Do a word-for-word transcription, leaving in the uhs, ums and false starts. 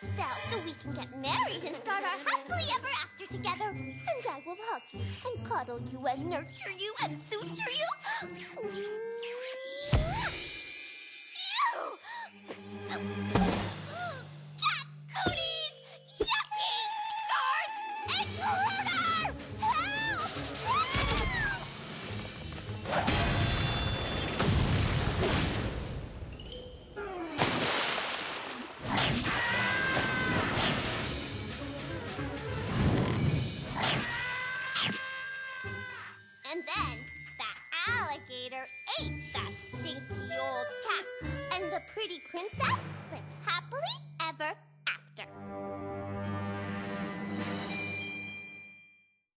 spout so we can get married and start our happily ever after together. And I will hug you and cuddle you and nurture you and suture you. Cat cooties! Yucky! Guards! It's murder! Help! Help! And then that alligator ate that stinky old cat, and the pretty princess lived happily